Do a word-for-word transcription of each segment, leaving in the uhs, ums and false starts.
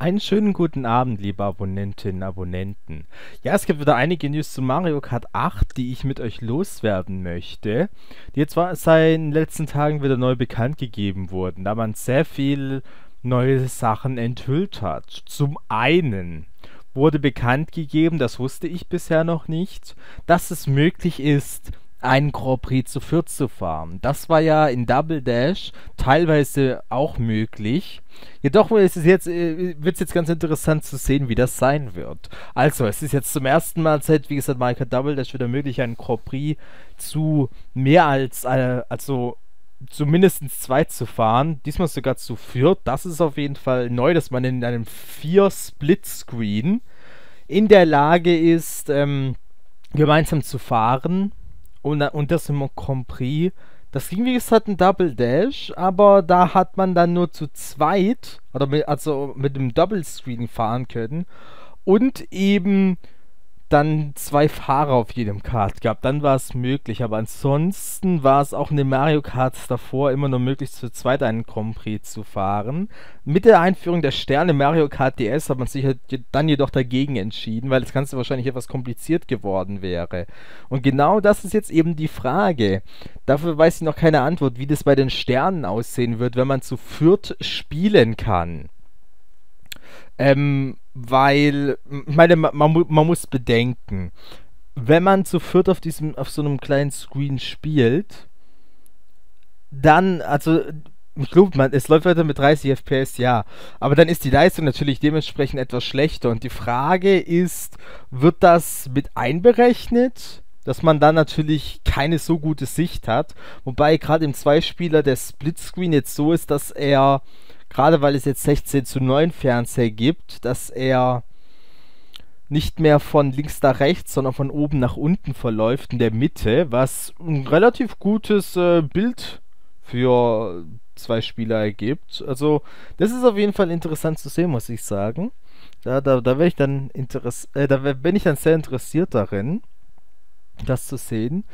Einen schönen guten Abend, liebe Abonnentinnen und Abonnenten. Ja, es gibt wieder einige News zu Mario Kart acht, die ich mit euch loswerden möchte, die jetzt seit den letzten Tagen wieder neu bekannt gegeben wurden, da man sehr viel neue Sachen enthüllt hat. Zum einen wurde bekannt gegeben, das wusste ich bisher noch nicht, dass es möglich ist, einen Grand Prix zu viert zu fahren. Das war ja in Double Dash teilweise auch möglich. Jedoch wird es jetzt, wird's jetzt ganz interessant zu sehen, wie das sein wird. Also, es ist jetzt zum ersten Mal seit, wie gesagt, Mario Kart Double Dash wieder möglich, einen Grand Prix zu mehr als, äh, also zu mindestens zwei zu fahren. Diesmal sogar zu viert. Das ist auf jeden Fall neu, dass man in einem vier-Split-Screen in der Lage ist, ähm, gemeinsam zu fahren. Und, und das im Grand Prix, das ging wie gesagt ein Double Dash, aber da hat man dann nur zu zweit, oder mit, also mit dem Double Screen fahren können und eben dann zwei Fahrer auf jedem Kart gehabt, dann war es möglich, aber ansonsten war es auch in den Mario Karts davor immer nur möglich, zu zweit einen Grand Prix zu fahren. Mit der Einführung der Sterne Mario Kart D S hat man sich dann jedoch dagegen entschieden, weil das Ganze wahrscheinlich etwas kompliziert geworden wäre. Und genau das ist jetzt eben die Frage. Dafür weiß ich noch keine Antwort, wie das bei den Sternen aussehen wird, wenn man zu viert spielen kann. Ähm, weil, meine, man, man muss bedenken, wenn man zu viert auf diesem, auf so einem kleinen Screen spielt, dann, also, ich glaube, man, es läuft weiter mit dreißig F P S, ja, aber dann ist die Leistung natürlich dementsprechend etwas schlechter und die Frage ist, wird das mit einberechnet? Dass man dann natürlich keine so gute Sicht hat, wobei gerade im Zweispieler der Splitscreen jetzt so ist, dass er, gerade weil es jetzt sechzehn zu neun Fernseher gibt, dass er nicht mehr von links nach rechts, sondern von oben nach unten verläuft in der Mitte, was ein relativ gutes äh, Bild für zwei Spieler ergibt. Also das ist auf jeden Fall interessant zu sehen, muss ich sagen. Da, da, da bin ich dann interess- äh, da bin ich dann sehr interessiert darin, das zu sehen.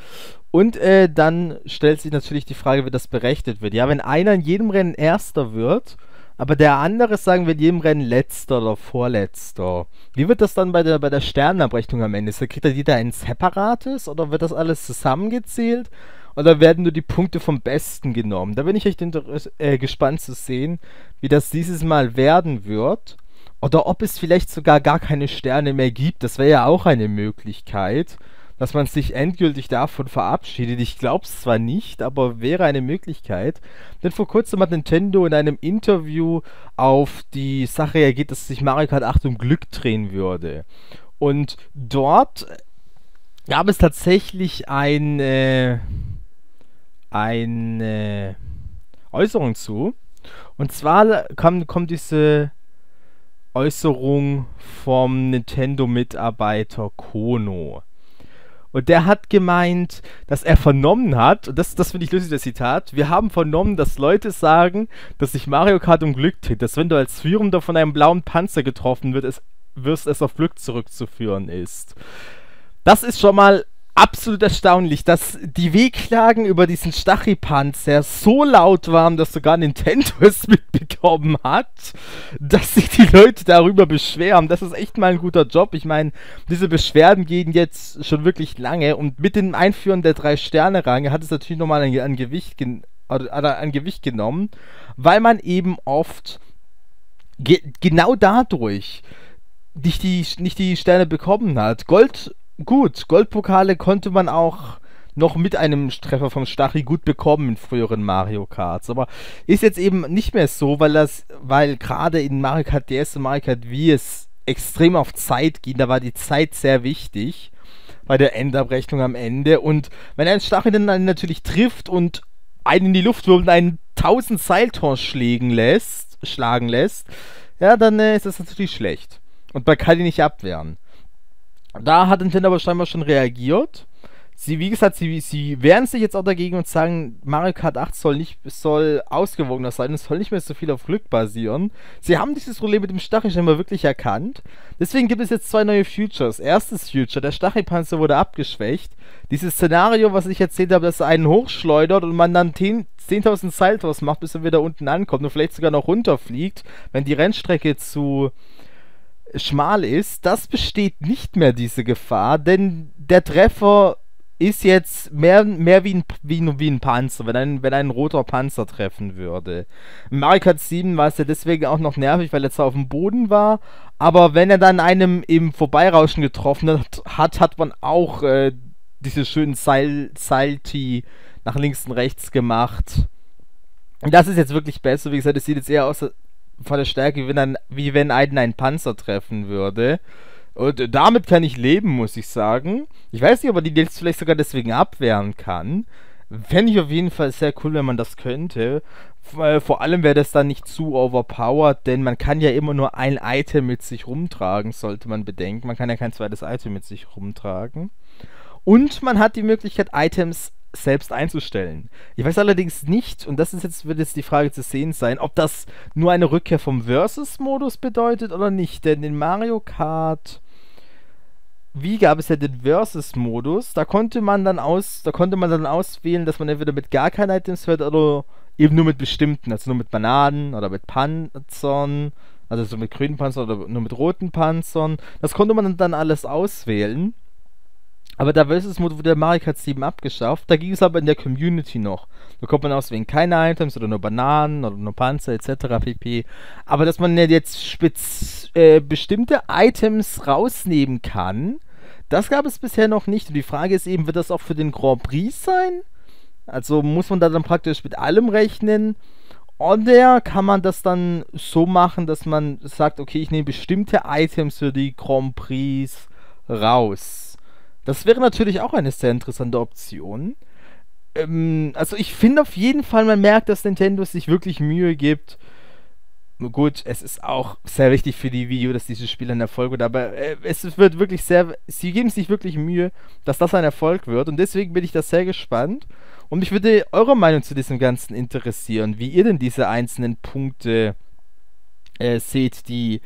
Und äh, dann stellt sich natürlich die Frage, wie das berechnet wird. Ja, wenn einer in jedem Rennen Erster wird, aber der andere, sagen wir, in jedem Rennen Letzter oder Vorletzter, wie wird das dann bei der, bei der Sternenabrechnung am Ende? Ist da, kriegt da jeder ein separates oder wird das alles zusammengezählt? Oder werden nur die Punkte vom Besten genommen? Da bin ich echt äh, gespannt zu sehen, wie das dieses Mal werden wird. Oder ob es vielleicht sogar gar keine Sterne mehr gibt. Das wäre ja auch eine Möglichkeit, dass man sich endgültig davon verabschiedet. Ich glaube es zwar nicht, aber wäre eine Möglichkeit. Denn vor kurzem hat Nintendo in einem Interview auf die Sache reagiert, dass sich Mario Kart acht um Glück drehen würde. Und dort gab es tatsächlich eine, eine Äußerung zu. Und zwar kam, kommt diese Äußerung vom Nintendo-Mitarbeiter Kono. Und der hat gemeint, dass er vernommen hat, und das, das finde ich lustig, das Zitat, wir haben vernommen, dass Leute sagen, dass sich Mario Kart um Glück dreht, dass wenn du als Führender von einem blauen Panzer getroffen wird, es, wirst, es auf Glück zurückzuführen ist. Das ist schon mal absolut erstaunlich, dass die Wehklagen über diesen Stachelpanzer so laut waren, dass sogar Nintendo es mitbekommen hat, dass sich die Leute darüber beschweren. Das ist echt mal ein guter Job. Ich meine, diese Beschwerden gehen jetzt schon wirklich lange und mit dem Einführen der drei Sterne Range hat es natürlich nochmal an, an, Gewicht gen- oder an Gewicht genommen, weil man eben oft ge- genau dadurch nicht die, nicht die Sterne bekommen hat. Gold... Gut, Goldpokale konnte man auch noch mit einem Treffer vom Stachel gut bekommen in früheren Mario Karts, aber ist jetzt eben nicht mehr so, weil das, weil gerade in Mario Kart D S und Mario Kart Wii es extrem auf Zeit ging, da war die Zeit sehr wichtig bei der Endabrechnung am Ende und wenn ein Stachel dann natürlich trifft und einen in die Luft wirft und einen tausend Seiltors schlägen lässt, schlagen lässt, ja, dann äh, ist das natürlich schlecht und man kann ihn nicht abwehren. Da hat Nintendo aber scheinbar schon reagiert. Sie, wie gesagt, sie, sie wehren sich jetzt auch dagegen und sagen, Mario Kart acht soll nicht, soll ausgewogener sein, es soll nicht mehr so viel auf Glück basieren. Sie haben dieses Problem mit dem Stachel scheinbar wirklich erkannt. Deswegen gibt es jetzt zwei neue Futures. Erstes Future, der Stachelpanzer wurde abgeschwächt. Dieses Szenario, was ich erzählt habe, dass er einen hochschleudert und man dann zehntausend Saltos macht, bis er wieder unten ankommt und vielleicht sogar noch runterfliegt, wenn die Rennstrecke zu schmal ist, das besteht nicht mehr diese Gefahr, denn der Treffer ist jetzt mehr, mehr wie, ein, wie, wie ein Panzer, wenn ein, wenn ein roter Panzer treffen würde. In Mario Kart sieben war es ja deswegen auch noch nervig, weil er zwar auf dem Boden war, aber wenn er dann einem im Vorbeirauschen getroffen hat, hat man auch äh, diese schönen Salty nach links und rechts gemacht. Das ist jetzt wirklich besser. Wie gesagt, es sieht jetzt eher aus von der Stärke, wie wenn, ein, wie wenn einen ein Panzer treffen würde. Und damit kann ich leben, muss ich sagen. Ich weiß nicht, ob man die jetzt vielleicht sogar deswegen abwehren kann. Fände ich auf jeden Fall sehr cool, wenn man das könnte. Vor allem wäre das dann nicht zu overpowered, denn man kann ja immer nur ein Item mit sich rumtragen, sollte man bedenken. Man kann ja kein zweites Item mit sich rumtragen. Und man hat die Möglichkeit, Items selbst einzustellen. Ich weiß allerdings nicht, und das ist jetzt, wird jetzt die Frage zu sehen sein, ob das nur eine Rückkehr vom Versus-Modus bedeutet oder nicht. Denn in Mario Kart Wii gab es ja den Versus-Modus. Da konnte man dann aus, da konnte man dann auswählen, dass man entweder mit gar keinen Items fährt oder eben nur mit bestimmten, also nur mit Bananen oder mit Panzern, also so mit grünen Panzern oder nur mit roten Panzern. Das konnte man dann alles auswählen. Aber der Versus-Modus wurde der Mario Kart sieben abgeschafft, da ging es aber in der Community noch. Da kommt man auswählen keine Items oder nur Bananen oder nur Panzer et cetera pp. Aber dass man jetzt spitz, äh, bestimmte Items rausnehmen kann, das gab es bisher noch nicht. Und die Frage ist eben, wird das auch für den Grand Prix sein? Also muss man da dann praktisch mit allem rechnen? Oder kann man das dann so machen, dass man sagt, okay, ich nehme bestimmte Items für die Grand Prix raus? Das wäre natürlich auch eine sehr interessante Option. Ähm, also ich finde auf jeden Fall, man merkt, dass Nintendo sich wirklich Mühe gibt. Gut, es ist auch sehr wichtig für die Wii U, dass dieses Spiel ein Erfolg wird, aber äh, es wird wirklich sehr... Sie geben sich wirklich Mühe, dass das ein Erfolg wird und deswegen bin ich da sehr gespannt. Und mich würde eure Meinung zu diesem Ganzen interessieren, wie ihr denn diese einzelnen Punkte äh, seht, die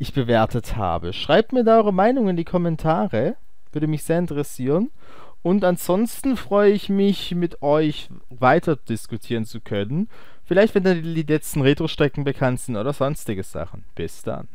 ich bewertet habe. Schreibt mir da eure Meinung in die Kommentare. Würde mich sehr interessieren. Und ansonsten freue ich mich, mit euch weiter diskutieren zu können. Vielleicht, wenn dann die letzten Retro-Strecken bekannt sind oder sonstige Sachen. Bis dann.